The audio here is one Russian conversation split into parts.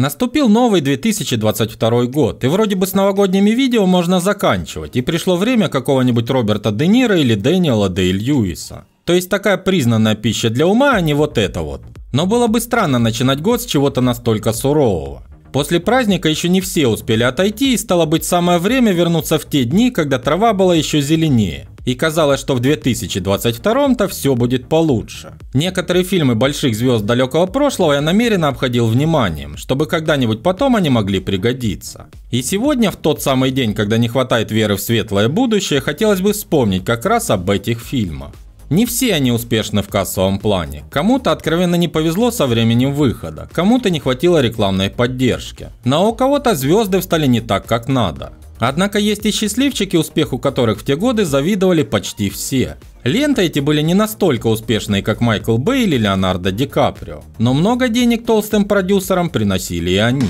Наступил новый 2022 год, и вроде бы с новогодними видео можно заканчивать, и пришло время какого-нибудь Роберта Де Ниро или Дэниела Дэя Льюиса. То есть такая признанная пища для ума, а не вот это вот. Но было бы странно начинать год с чего-то настолько сурового. После праздника еще не все успели отойти, и стало быть самое время вернуться в те дни, когда трава была еще зеленее. И казалось, что в 2022-то все будет получше. Некоторые фильмы больших звезд далекого прошлого я намеренно обходил вниманием, чтобы когда-нибудь потом они могли пригодиться. И сегодня, в тот самый день, когда не хватает веры в светлое будущее, хотелось бы вспомнить как раз об этих фильмах. Не все они успешны в кассовом плане. Кому-то откровенно не повезло со временем выхода, кому-то не хватило рекламной поддержки, но у кого-то звезды встали не так, как надо. Однако есть и счастливчики, успеху которых в те годы завидовали почти все. Ленты эти были не настолько успешные, как Майкл Бэй или Леонардо Ди Каприо, но много денег толстым продюсерам приносили и они.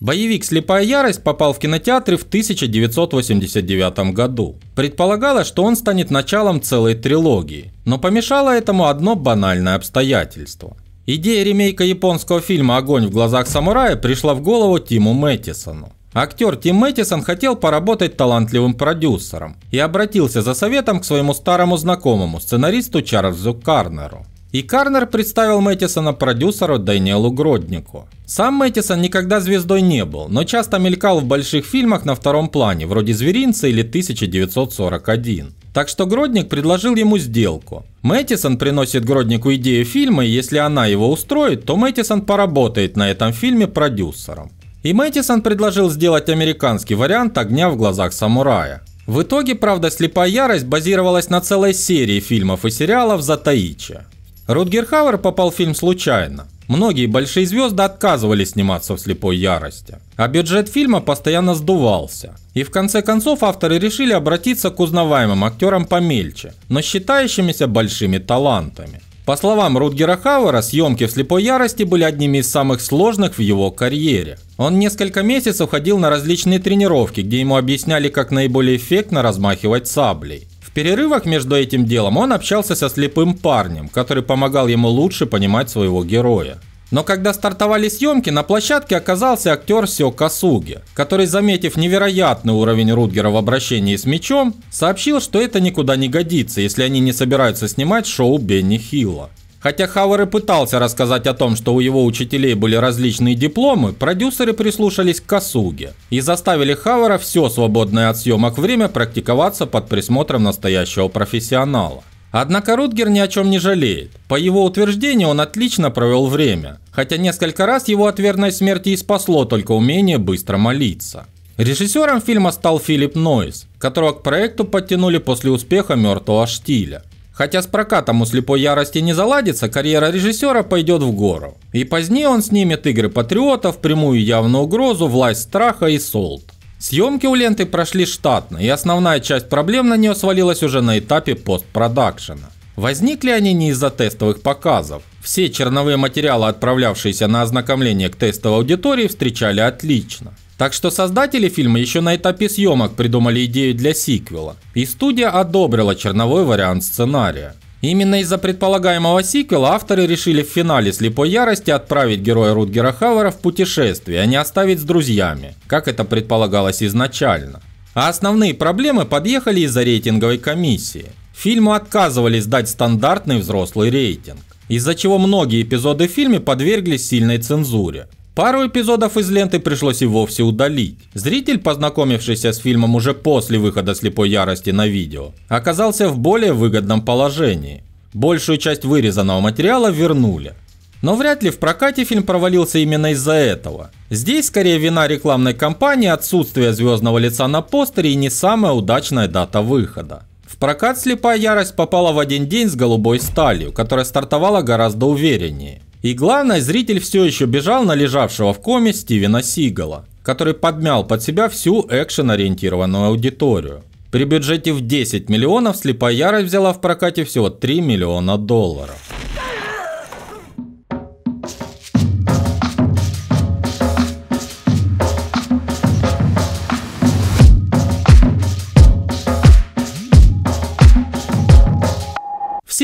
Боевик «Слепая ярость» попал в кинотеатры в 1989 году. Предполагалось, что он станет началом целой трилогии, но помешало этому одно банальное обстоятельство. Идея ремейка японского фильма «Огонь в глазах самурая» пришла в голову Тиму Мэтисону. Актер Тим Мэтисон хотел поработать талантливым продюсером и обратился за советом к своему старому знакомому, сценаристу Чарльзу Карнеру. И Карнер представил Мэтисона продюсеру Даниэлу Гроднику. Сам Мэтисон никогда звездой не был, но часто мелькал в больших фильмах на втором плане, вроде «Зверинца» или «1941». Так что Гродник предложил ему сделку. Мэтисон приносит Гроднику идею фильма, и если она его устроит, то Мэтисон поработает на этом фильме продюсером. И Мэтисон предложил сделать американский вариант «Огня в глазах самурая». В итоге, правда, «Слепая ярость» базировалась на целой серии фильмов и сериалов «Затаичи». Рутгер Хауэр попал в фильм случайно. Многие большие звезды отказывались сниматься в «Слепой ярости», а бюджет фильма постоянно сдувался. И в конце концов авторы решили обратиться к узнаваемым актерам помельче, но считающимися большими талантами. По словам Рутгера Хауэра, съемки в «Слепой ярости» были одними из самых сложных в его карьере. Он несколько месяцев ходил на различные тренировки, где ему объясняли, как наиболее эффектно размахивать саблей. В перерывах между этим делом он общался со слепым парнем, который помогал ему лучше понимать своего героя. Но когда стартовали съемки, на площадке оказался актер Сё Касуги, который, заметив невероятный уровень Рутгера в обращении с мечом, сообщил, что это никуда не годится, если они не собираются снимать шоу Бенни Хилла. Хотя Хауэр и пытался рассказать о том, что у его учителей были различные дипломы, продюсеры прислушались к Касуге и заставили Хауэра все свободное от съемок время практиковаться под присмотром настоящего профессионала. Однако Рутгер ни о чем не жалеет. По его утверждению, он отлично провел время, хотя несколько раз его от верной смерти и спасло только умение быстро молиться. Режиссером фильма стал Филипп Нойс, которого к проекту подтянули после успеха «Мертвого штиля». Хотя с прокатом у «Слепой ярости» не заладится, карьера режиссера пойдет в гору. И позднее он снимет «Игры патриотов», «Прямую явную угрозу», «Власть страха» и «Солт». Съемки у ленты прошли штатно, и основная часть проблем на нее свалилась уже на этапе постпродакшена. Возникли они не из-за тестовых показов. Все черновые материалы, отправлявшиеся на ознакомление к тестовой аудитории, встречали отлично. Так что создатели фильма еще на этапе съемок придумали идею для сиквела, и студия одобрила черновой вариант сценария. Именно из-за предполагаемого сиквела авторы решили в финале «Слепой ярости» отправить героя Рутгера Хауэра в путешествие, а не оставить с друзьями, как это предполагалось изначально. А основные проблемы подъехали из-за рейтинговой комиссии. Фильму отказывались дать стандартный взрослый рейтинг, из-за чего многие эпизоды в фильме подверглись сильной цензуре. Пару эпизодов из ленты пришлось и вовсе удалить. Зритель, познакомившийся с фильмом уже после выхода «Слепой ярости» на видео, оказался в более выгодном положении. Большую часть вырезанного материала вернули. Но вряд ли в прокате фильм провалился именно из-за этого. Здесь скорее вина рекламной кампании, отсутствие звездного лица на постере и не самая удачная дата выхода. В прокат «Слепая ярость» попала в один день с «Голубой сталью», которая стартовала гораздо увереннее. И главное, зритель все еще бежал на лежавшего в коме Стивена Сигала, который подмял под себя всю экшен-ориентированную аудиторию. При бюджете в 10 миллионов «Слепая ярость» взяла в прокате всего $3 миллиона.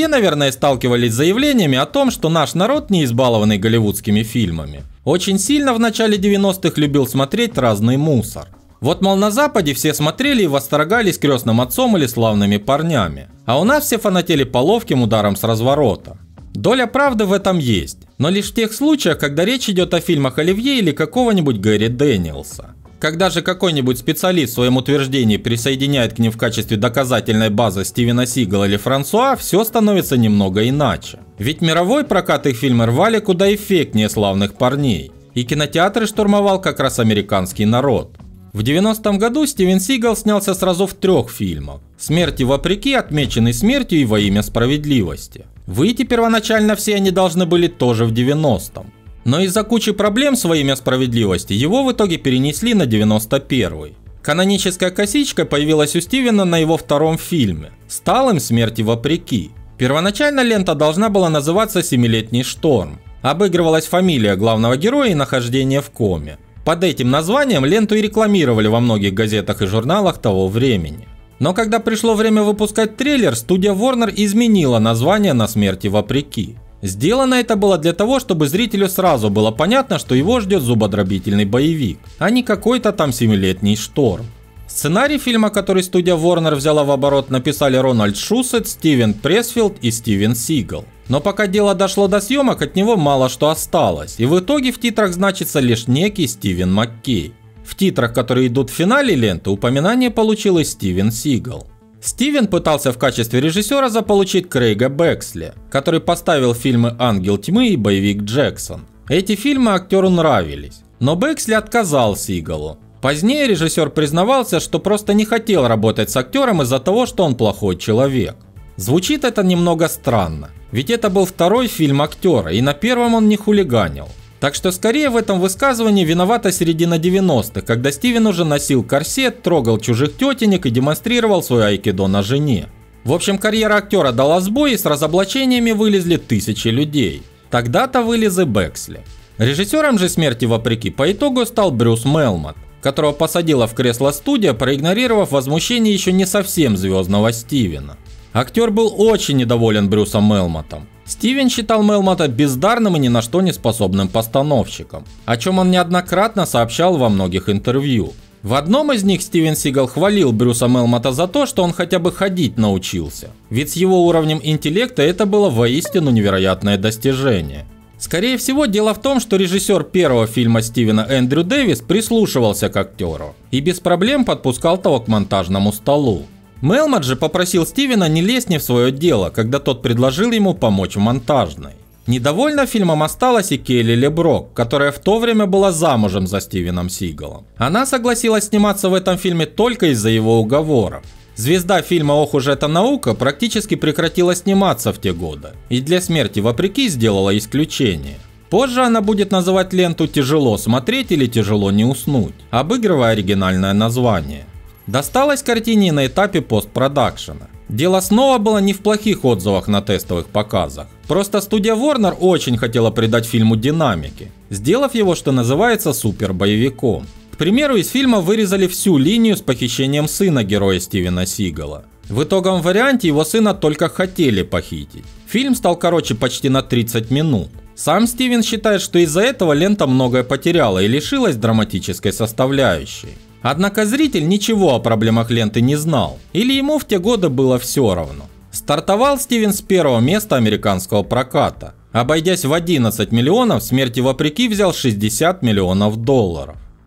Все, наверное, сталкивались с заявлениями о том, что наш народ не избалованный голливудскими фильмами. Очень сильно в начале 90-х любил смотреть разный мусор. Вот, мол, на Западе все смотрели и восторгались «Крестным отцом» или «Славными парнями». А у нас все фанатели по ловким ударам с разворота. Доля правды в этом есть, но лишь в тех случаях, когда речь идет о фильмах Оливье или какого-нибудь Гэри Дэниелса. Когда же какой-нибудь специалист в своем утверждении присоединяет к ним в качестве доказательной базы Стивена Сигала или Франсуа, все становится немного иначе. Ведь мировой прокат их фильма рвали куда эффектнее «Славных парней», и кинотеатры штурмовал как раз американский народ. В 90-м году Стивен Сигал снялся сразу в 3 фильмах: «Смерти вопреки», «Отмеченный смертью» и «Во имя справедливости». Выйти первоначально все они должны были тоже в 90-м. Но из-за кучи проблем с «Во имя справедливости» его в итоге перенесли на 91-й. Каноническая косичка появилась у Стивена на его 2-м фильме, стал им «Смерти вопреки». Первоначально лента должна была называться «Семилетний шторм». Обыгрывалась фамилия главного героя и нахождение в коме. Под этим названием ленту и рекламировали во многих газетах и журналах того времени. Но когда пришло время выпускать трейлер, студия Warner изменила название на «Смерти вопреки». Сделано это было для того, чтобы зрителю сразу было понятно, что его ждет зубодробительный боевик, а не какой-то там «Семилетний шторм». Сценарий фильма, который студия Warner взяла в оборот, написали Рональд Шусетт, Стивен Пресфилд и Стивен Сигал. Но пока дело дошло до съемок, от него мало что осталось, и в итоге в титрах значится лишь некий Стивен Маккей. В титрах, которые идут в финале ленты, упоминание получил и Стивен Сигал. Стивен пытался в качестве режиссера заполучить Крейга Бэксли, который поставил фильмы «Ангел тьмы» и «Боевик Джексон». Эти фильмы актеру нравились, но Бэксли отказал Сигалу. Позднее режиссер признавался, что просто не хотел работать с актером из-за того, что он плохой человек. Звучит это немного странно, ведь это был 2-й фильм актера, и на 1-м он не хулиганил. Так что скорее в этом высказывании виновата середина 90-х, когда Стивен уже носил корсет, трогал чужих тетенек и демонстрировал свой айкидо на жене. В общем, карьера актера дала сбой, и с разоблачениями вылезли тысячи людей. Тогда-то вылез и Бэксли. Режиссером же «Смерти вопреки» по итогу стал Брюс Малмут, которого посадила в кресло студия, проигнорировав возмущение еще не совсем звездного Стивена. Актер был очень недоволен Брюсом Малмутом. Стивен считал Малмута бездарным и ни на что не способным постановщиком, о чем он неоднократно сообщал во многих интервью. В одном из них Стивен Сигал хвалил Брюса Малмута за то, что он хотя бы ходить научился, ведь с его уровнем интеллекта это было воистину невероятное достижение. Скорее всего, дело в том, что режиссер 1-го фильма Стивена Эндрю Дэвис прислушивался к актеру и без проблем подпускал того к монтажному столу. Малмут же попросил Стивена не лезть не в свое дело, когда тот предложил ему помочь в монтажной. Недовольна фильмом осталась и Келли Леброк, которая в то время была замужем за Стивеном Сигалом. Она согласилась сниматься в этом фильме только из-за его уговоров. Звезда фильма «Ох уж эта наука» практически прекратила сниматься в те годы, и для «Смерти вопреки» сделала исключение. Позже она будет называть ленту «Тяжело смотреть» или «Тяжело не уснуть», обыгрывая оригинальное название. Досталось картине на этапе постпродакшена. Дело снова было не в плохих отзывах на тестовых показах. Просто студия Warner очень хотела придать фильму динамики, сделав его, что называется, супербоевиком. К примеру, из фильма вырезали всю линию с похищением сына героя Стивена Сигала. В итоговом варианте его сына только хотели похитить. Фильм стал короче почти на 30 минут. Сам Стивен считает, что из-за этого лента многое потеряла и лишилась драматической составляющей. Однако зритель ничего о проблемах ленты не знал, или ему в те годы было все равно. Стартовал Стивен с 1-го места американского проката. Обойдясь в 11 миллионов, «Смерти вопреки» взял $60 миллионов.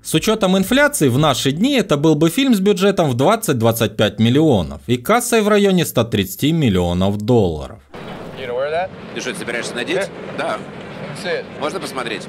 С учетом инфляции в наши дни это был бы фильм с бюджетом в 20-25 миллионов и кассой в районе $130 миллионов. Ты что, собираешься надеть? Yeah. Да. Можно посмотреть?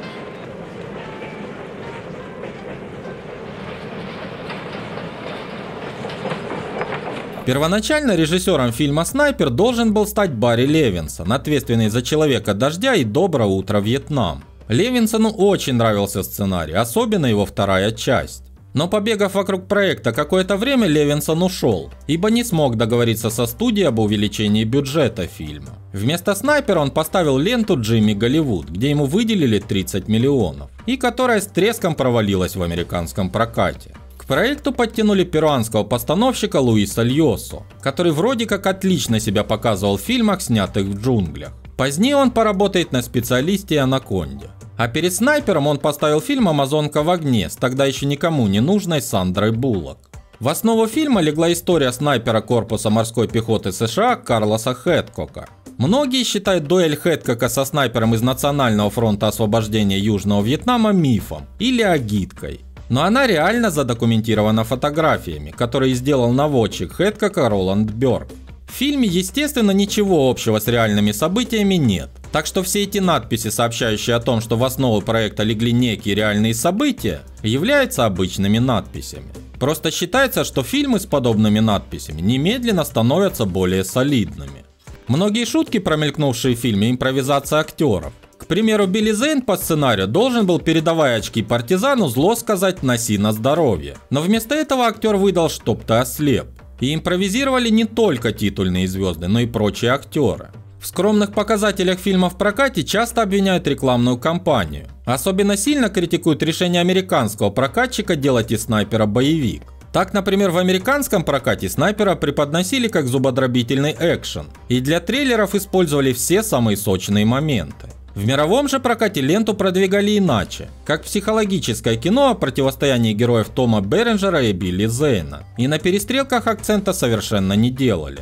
Первоначально режиссером фильма «Снайпер» должен был стать Барри Левинсон, ответственный за «Человека-дождя» и «Доброе утро, Вьетнам». Левинсону очень нравился сценарий, особенно его 2-я часть. Но, побегав вокруг проекта какое-то время, Левинсон ушел, ибо не смог договориться со студией об увеличении бюджета фильма. Вместо «Снайпера» он поставил ленту «Джимми Голливуд», где ему выделили $30 миллионов, и которая с треском провалилась в американском прокате. К К проекту подтянули перуанского постановщика Луиса Льосо, который вроде как отлично себя показывал в фильмах, снятых в джунглях. Позднее он поработает на «Специалисте» и «Анаконде». А перед «Снайпером» он поставил фильм «Амазонка в огне» с тогда еще никому не нужной Сандрой Буллок. В основу фильма легла история снайпера корпуса морской пехоты США Карлоса Хэткока. Многие считают дуэль Хэткока со снайпером из Национального фронта освобождения Южного Вьетнама мифом или агиткой. Но она реально задокументирована фотографиями, которые сделал наводчик Хэткока Роланд Бёрк. В фильме, естественно, ничего общего с реальными событиями нет. Так что все эти надписи, сообщающие о том, что в основу проекта легли некие реальные события, являются обычными надписями. Просто считается, что фильмы с подобными надписями немедленно становятся более солидными. Многие шутки, промелькнувшие в фильме, импровизация актеров. К примеру, Билли Зейн по сценарию должен был, передавая очки партизану, зло сказать «носи на здоровье». Но вместо этого актер выдал «чтоб ты ослеп». И импровизировали не только титульные звезды, но и прочие актеры. В скромных показателях фильма в прокате часто обвиняют рекламную кампанию. Особенно сильно критикуют решение американского прокатчика делать из снайпера боевик. Так, например, в американском прокате снайпера преподносили как зубодробительный экшен, и для трейлеров использовали все самые сочные моменты. В мировом же прокате ленту продвигали иначе, как психологическое кино о противостоянии героев Тома Беренджера и Билли Зейна, и на перестрелках акцента совершенно не делали.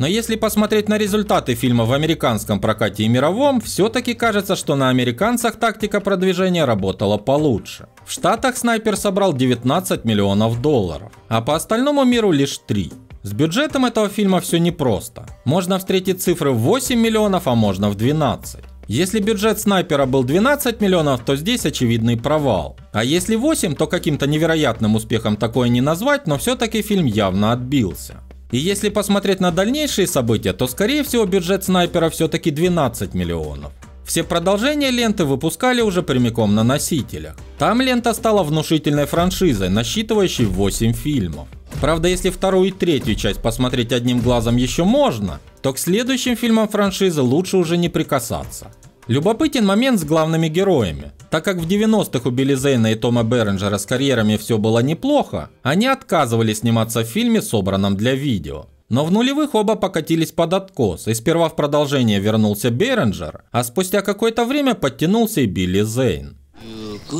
Но если посмотреть на результаты фильма в американском прокате и мировом, все-таки кажется, что на американцах тактика продвижения работала получше. В Штатах «Снайпер» собрал 19 миллионов долларов, а по остальному миру лишь 3. С бюджетом этого фильма все непросто. Можно встретить цифры в 8 миллионов, а можно в 12. Если бюджет «Снайпера» был 12 миллионов, то здесь очевидный провал. А если 8, то каким-то невероятным успехом такое не назвать, но все-таки фильм явно отбился. И если посмотреть на дальнейшие события, то скорее всего бюджет «Снайпера» все-таки 12 миллионов. Все продолжения ленты выпускали уже прямиком на носителях. Там лента стала внушительной франшизой, насчитывающей 8 фильмов. Правда, если вторую и третью часть посмотреть одним глазом еще можно, то к следующим фильмам франшизы лучше уже не прикасаться. Любопытен момент с главными героями. Так как в 90-х у Билли Зейна и Тома Беренджера с карьерами все было неплохо, они отказывались сниматься в фильме, собранном для видео. Но в нулевых оба покатились под откос, и сперва в продолжение вернулся Беренджер, а спустя какое-то время подтянулся и Билли Зейн.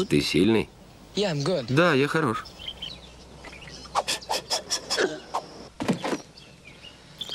Ты сильный. Да, я хорош.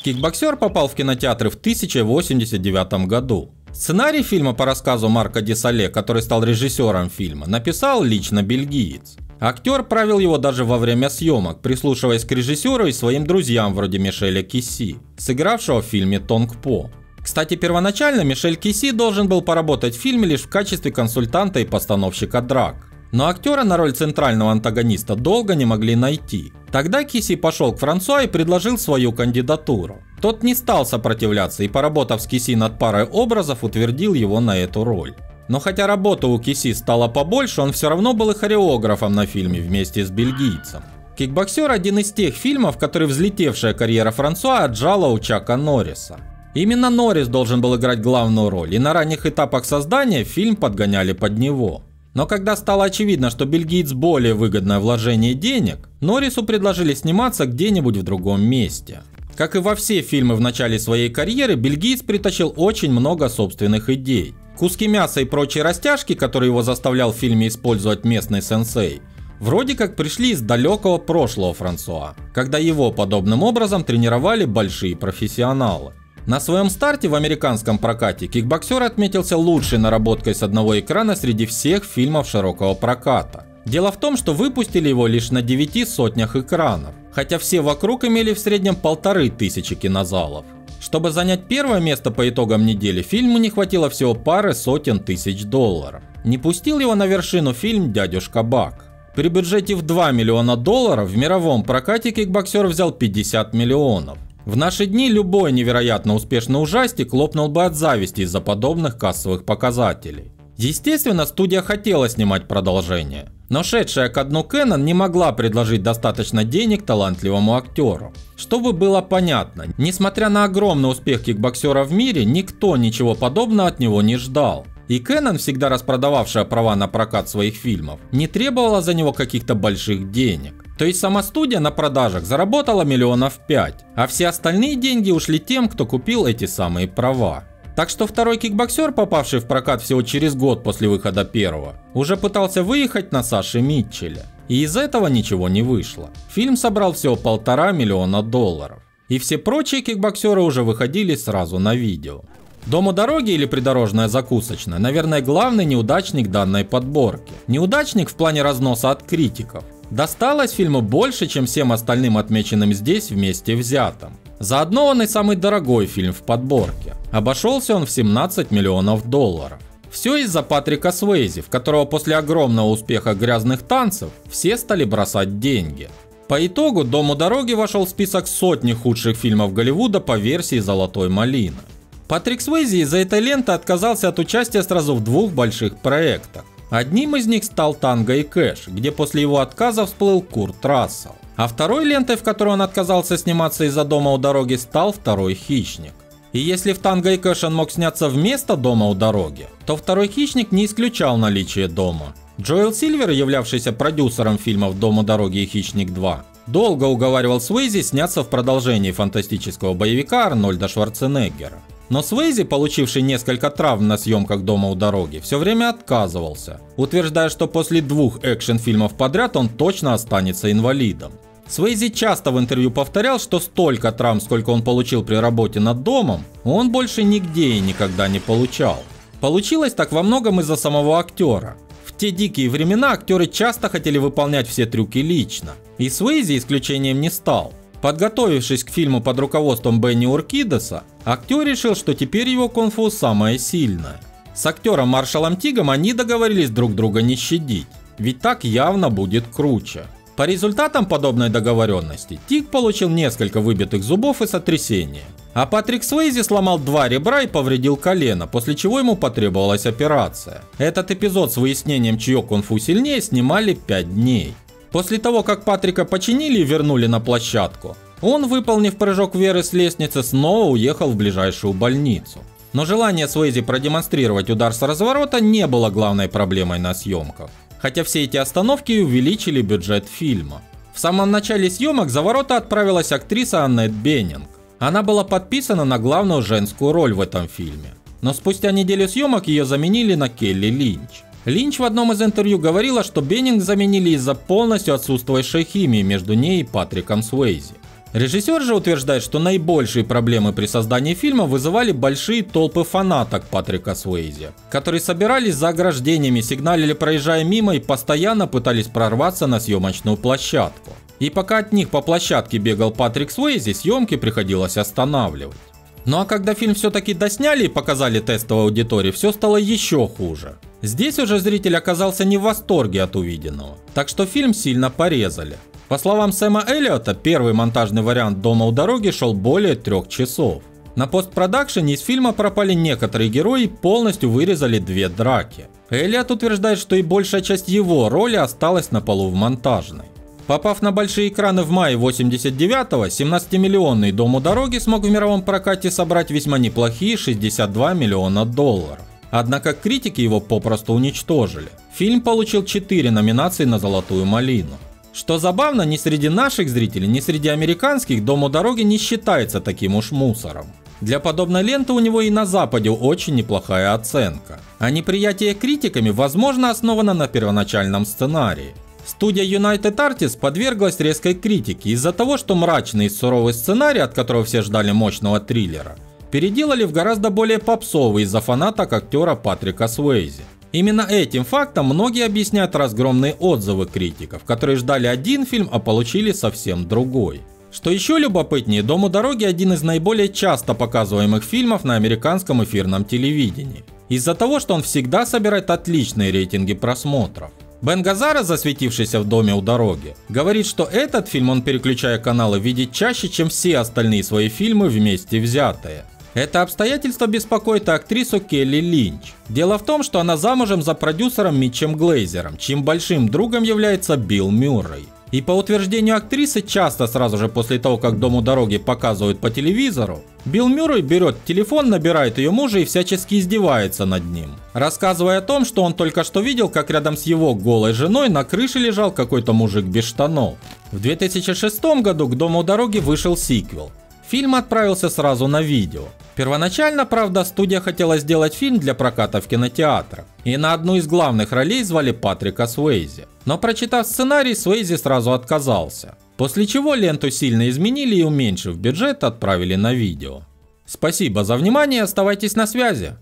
«Кикбоксер» попал в кинотеатры в 1989 году. Сценарий фильма по рассказу Марка Десале, который стал режиссером фильма, написал лично бельгиец. Актер правил его даже во время съемок, прислушиваясь к режиссеру и своим друзьям вроде Мишеля Кисси, сыгравшего в фильме «Тонгпо». Кстати, первоначально Мишель Кисси должен был поработать в фильме лишь в качестве консультанта и постановщика драк. Но актера на роль центрального антагониста долго не могли найти. Тогда Кисси пошел к Франсуа и предложил свою кандидатуру. Тот не стал сопротивляться и, поработав с Кисси над парой образов, утвердил его на эту роль. Но хотя работы у Кисси стало побольше, он все равно был и хореографом на фильме вместе с бельгийцем. «Кикбоксер» – один из тех фильмов, который взлетевшая карьера Франсуа отжала у Чака Норриса. Именно Норрис должен был играть главную роль, и на ранних этапах создания фильм подгоняли под него. Но когда стало очевидно, что бельгиец более выгодное вложение денег, Норрису предложили сниматься где-нибудь в другом месте. Как и во все фильмы в начале своей карьеры, бельгиец притащил очень много собственных идей. Куски мяса и прочие растяжки, которые его заставлял в фильме использовать местный сенсей, вроде как пришли из далекого прошлого Франсуа, когда его подобным образом тренировали большие профессионалы. На своем старте в американском прокате «Кикбоксер» отметился лучшей наработкой с одного экрана среди всех фильмов широкого проката. Дело в том, что выпустили его лишь на 9 сотнях экранов, хотя все вокруг имели в среднем 1500 кинозалов. Чтобы занять первое место по итогам недели, фильму не хватило всего пары сотен тысяч долларов. Не пустил его на вершину фильм «Дядюшка Бак». При бюджете в 2 миллиона долларов в мировом прокате «Кикбоксер» взял 50 миллионов. В наши дни любой невероятно успешный ужастик лопнул бы от зависти из-за подобных кассовых показателей. Естественно, студия хотела снимать продолжение, но шедшая ко дну Кэнон не могла предложить достаточно денег талантливому актеру. Чтобы было понятно, несмотря на огромный успех «Кикбоксера» в мире, никто ничего подобного от него не ждал. И Кэнон, всегда распродававшая права на прокат своих фильмов, не требовала за него каких-то больших денег. То есть сама студия на продажах заработала миллионов 5, а все остальные деньги ушли тем, кто купил эти самые права. Так что второй «Кикбоксер», попавший в прокат всего через год после выхода первого, уже пытался выехать на Саши Митчелля. И из этого ничего не вышло. Фильм собрал всего 1,5 миллиона долларов. И все прочие «Кикбоксеры» уже выходили сразу на видео. «Дом у дороги» или «Придорожная закусочная» — наверное, главный неудачник данной подборки. Неудачник в плане разноса от критиков. Досталось фильму больше, чем всем остальным отмеченным здесь вместе взятым. Заодно он и самый дорогой фильм в подборке. Обошелся он в 17 миллионов долларов. Все из-за Патрика Свейзи, в которого после огромного успеха «Грязных танцев» все стали бросать деньги. По итогу «Дом у дороги» вошел в список сотни худших фильмов Голливуда по версии «Золотой малины». Патрик Свейзи из-за этой ленты отказался от участия сразу в двух больших проектах. Одним из них стал «Танго и Кэш», где после его отказа всплыл Курт Рассел. А второй лентой, в которой он отказался сниматься из-за «Дома у дороги», стал «Второй хищник». И если в «Танго и Кэш» он мог сняться вместо «Дома у дороги», то «Второй хищник» не исключал наличие дома. Джоэл Сильвер, являвшийся продюсером фильмов «Дом у дороги» и «Хищник 2», долго уговаривал Свейзи сняться в продолжении фантастического боевика Арнольда Шварценеггера. Но Свейзи, получивший несколько травм на съемках «Дома у дороги», все время отказывался, утверждая, что после двух экшен-фильмов подряд он точно останется инвалидом. Свейзи часто в интервью повторял, что столько травм, сколько он получил при работе над «Домом», он больше нигде и никогда не получал. Получилось так во многом из-за самого актера. В те дикие времена актеры часто хотели выполнять все трюки лично, и Свейзи исключением не стал. Подготовившись к фильму под руководством Бенни Уркидеса, актер решил, что теперь его кунг-фу самое сильное. С актером Маршалом Тигом они договорились друг друга не щадить, ведь так явно будет круче. По результатам подобной договоренности Тиг получил несколько выбитых зубов и сотрясения, а Патрик Свейзи сломал 2 ребра и повредил колено, после чего ему потребовалась операция. Этот эпизод с выяснением, чье кунг-фу сильнее, снимали 5 дней. После того, как Патрика починили и вернули на площадку, он, выполнив прыжок веры с лестницы, снова уехал в ближайшую больницу. Но желание Свейзи продемонстрировать удар с разворота не было главной проблемой на съемках, хотя все эти остановки и увеличили бюджет фильма. В самом начале съемок за ворота отправилась актриса Аннет Беннинг. Она была подписана на главную женскую роль в этом фильме, но спустя неделю съемок ее заменили на Келли Линч. Линч в одном из интервью говорила, что Беннинг заменили из-за полностью отсутствующей химии между ней и Патриком Свейзи. Режиссер же утверждает, что наибольшие проблемы при создании фильма вызывали большие толпы фанаток Патрика Свейзи, которые собирались за ограждениями, сигналили, проезжая мимо, и постоянно пытались прорваться на съемочную площадку. И пока от них по площадке бегал Патрик Свейзи, съемки приходилось останавливать. Ну а когда фильм все-таки досняли и показали тестовой аудитории, все стало еще хуже. Здесь уже зритель оказался не в восторге от увиденного, так что фильм сильно порезали. По словам Сэма Эллиота, первый монтажный вариант «Дома у дороги» шел более 3 часов. На постпродакшене из фильма пропали некоторые герои и полностью вырезали 2 драки. Эллиот утверждает, что и большая часть его роли осталась на полу в монтажной. Попав на большие экраны в мае 89-го, 17-миллионный «Дом у дороги» смог в мировом прокате собрать весьма неплохие 62 миллиона долларов. Однако критики его попросту уничтожили. Фильм получил 4 номинации на «Золотую малину». Что забавно, ни среди наших зрителей, ни среди американских «Дом у дороги» не считается таким уж мусором. Для подобной ленты у него и на Западе очень неплохая оценка. А неприятие критиками, возможно, основано на первоначальном сценарии. Студия United Artists подверглась резкой критике из-за того, что мрачный и суровый сценарий, от которого все ждали мощного триллера, переделали в гораздо более попсовый из-за фанаток актера Патрика Свейзи. Именно этим фактом многие объясняют разгромные отзывы критиков, которые ждали один фильм, а получили совсем другой. Что еще любопытнее, «Дом у дороги» — один из наиболее часто показываемых фильмов на американском эфирном телевидении, из-за того, что он всегда собирает отличные рейтинги просмотров. Бен Газара, засветившийся в «Доме у дороги», говорит, что этот фильм он, переключая каналы, видит чаще, чем все остальные свои фильмы вместе взятые. Это обстоятельство беспокоит актрису Келли Линч. Дело в том, что она замужем за продюсером Митчем Глейзером, чьим большим другом является Билл Мюррей. И по утверждению актрисы, часто сразу же после того, как «Дом у дороги» показывают по телевизору, Билл Мюррей берет телефон, набирает ее мужа и всячески издевается над ним, рассказывая о том, что он только что видел, как рядом с его голой женой на крыше лежал какой-то мужик без штанов. В 2006 году «К дому у дороги» вышел сиквел. Фильм отправился сразу на видео. Первоначально, правда, студия хотела сделать фильм для проката в кинотеатрах, и на одну из главных ролей звали Патрика Свейзи. Но, прочитав сценарий, Свейзи сразу отказался. После чего ленту сильно изменили и, уменьшив бюджет, отправили на видео. Спасибо за внимание, оставайтесь на связи.